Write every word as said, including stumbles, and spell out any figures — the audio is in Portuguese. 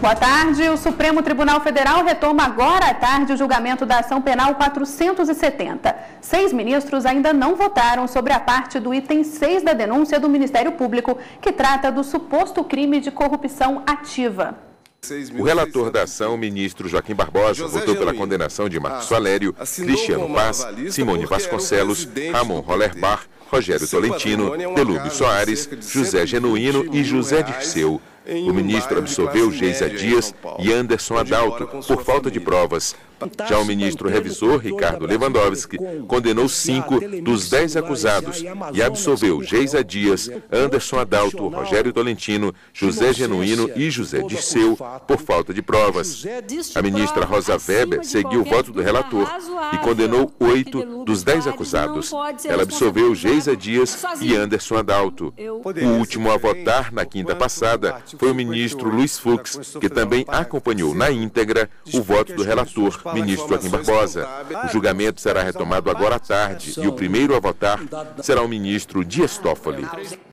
Boa tarde. O Supremo Tribunal Federal retoma agora à tarde o julgamento da Ação Penal quatrocentos e setenta. Seis ministros ainda não votaram sobre a parte do item seis da denúncia do Ministério Público, que trata do suposto crime de corrupção ativa. O relator da ação, ministro Joaquim Barbosa, votou pela condenação de Marcos Valério, Cristiano Paz, Simone Vasconcelos, Ramon Hollerbach, Rogério se Tolentino, Delúbio Soares, José Genoíno e José Dirceu. O ministro absolveu Geyse Dias e Anderson Adauto por falta de provas. Já o ministro revisor, Ricardo Lewandowski, condenou cinco dos dez acusados e absolveu Geyse Dias, Anderson Adauto, Rogério Tolentino, José Genoíno e José Dirceu por falta de provas. A ministra Rosa Weber seguiu o voto do relator e condenou oito dos dez acusados. Ela absolveu Geyse Dias e Anderson Adauto. O último a votar na quinta passada foi o ministro Luiz Fux, que também acompanhou na íntegra o voto do relator, ministro Joaquim Barbosa. O julgamento será retomado agora à tarde e o primeiro a votar será o ministro Dias Toffoli.